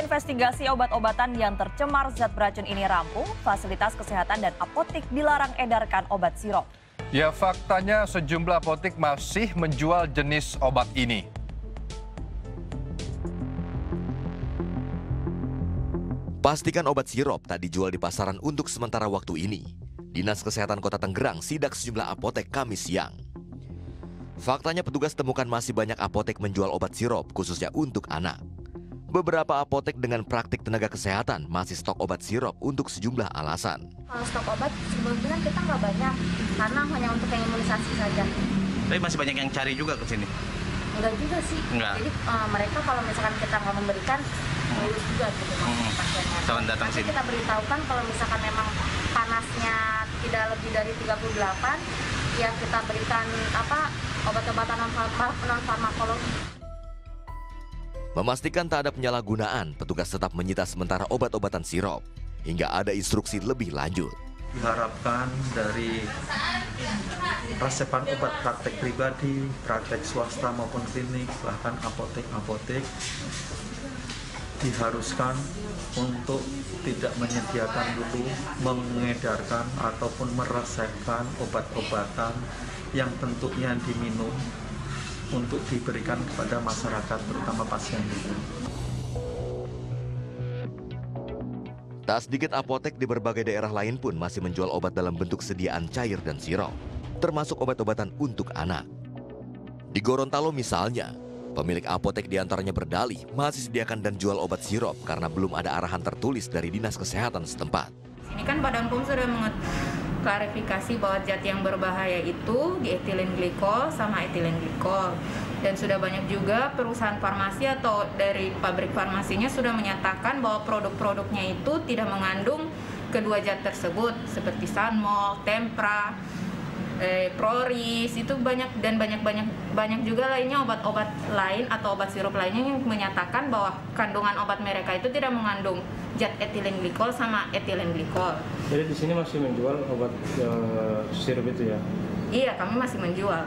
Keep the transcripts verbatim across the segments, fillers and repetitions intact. Sampai investigasi obat-obatan yang tercemar zat beracun ini rampung, fasilitas kesehatan dan apotik dilarang edarkan obat sirop. Ya, faktanya sejumlah apotik masih menjual jenis obat ini. Pastikan obat sirop tak dijual di pasaran untuk sementara waktu ini. Dinas Kesehatan Kota Tangerang sidak sejumlah apotek Kamis siang. Faktanya petugas temukan masih banyak apotek menjual obat sirop khususnya untuk anak. Beberapa apotek dengan praktik tenaga kesehatan masih stok obat sirop untuk sejumlah alasan. Kalau stok obat sebetulnya kita nggak banyak, karena hanya untuk yang imunisasi saja. Tapi masih banyak yang cari juga ke sini? Enggak juga sih. Enggak. Jadi uh, mereka kalau misalkan kita nggak memberikan, mulus juga gitu. Hmm. Sama datang nanti sini. Kita beritahukan kalau misalkan memang panasnya tidak lebih dari tiga puluh delapan, ya kita berikan apa obat-obatan non-farmakologi. Memastikan tak ada penyalahgunaan, petugas tetap menyita sementara obat-obatan sirop hingga ada instruksi lebih lanjut. Diharapkan dari resepan obat praktek pribadi, praktek swasta maupun klinik, bahkan apotek-apotek diharuskan untuk tidak menyediakan dulu, mengedarkan ataupun meresepkan obat-obatan yang bentuknya diminum untuk diberikan kepada masyarakat, terutama pasien. Tak sedikit apotek di berbagai daerah lain pun masih menjual obat dalam bentuk sediaan cair dan sirop, termasuk obat-obatan untuk anak. Di Gorontalo misalnya, pemilik apotek diantaranya berdalih masih sediakan dan jual obat sirop karena belum ada arahan tertulis dari Dinas Kesehatan setempat. Ini kan Badan P O M sudah mengetahui klarifikasi bahwa zat yang berbahaya itu dietilen glikol sama etilen glikol, dan sudah banyak juga perusahaan farmasi atau dari pabrik farmasinya sudah menyatakan bahwa produk-produknya itu tidak mengandung kedua zat tersebut seperti sanmol, tempra, eh, proris itu banyak dan banyak-banyak banyak juga lainnya obat-obat lain atau obat sirup lainnya yang menyatakan bahwa kandungan obat mereka itu tidak mengandung zat etilen glikol sama etilen glikol. Jadi di sini masih menjual obat e, sirup itu ya? Iya, kami masih menjual.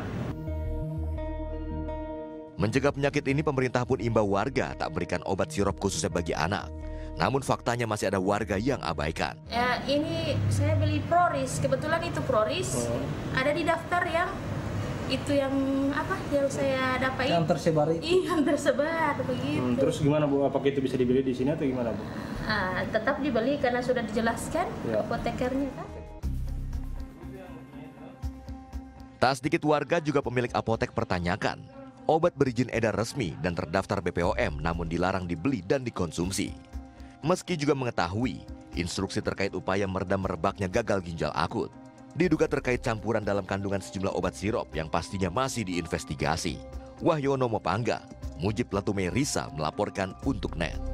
Mencegah penyakit ini, pemerintah pun imbau warga tak berikan obat sirup khususnya bagi anak. Namun faktanya masih ada warga yang abaikan. Ya, ini saya beli proris, kebetulan itu proris oh. Ada di daftar yang itu yang apa yang saya dapat yang tersebar itu. Iya, yang tersebar begitu. Hmm, terus gimana Bu, apakah itu bisa dibeli di sini atau gimana Bu? Uh, tetap dibeli karena sudah dijelaskan ya. Apotekernya kan. Tak sedikit warga juga pemilik apotek pertanyakan, obat berizin edar resmi dan terdaftar B P O M namun dilarang dibeli dan dikonsumsi. Meski juga mengetahui instruksi terkait upaya meredam merebaknya gagal ginjal akut. Diduga terkait campuran dalam kandungan sejumlah obat sirop yang pastinya masih diinvestigasi. Wahyono Mopangga, Mujib Latumey, Risa melaporkan untuk N E T.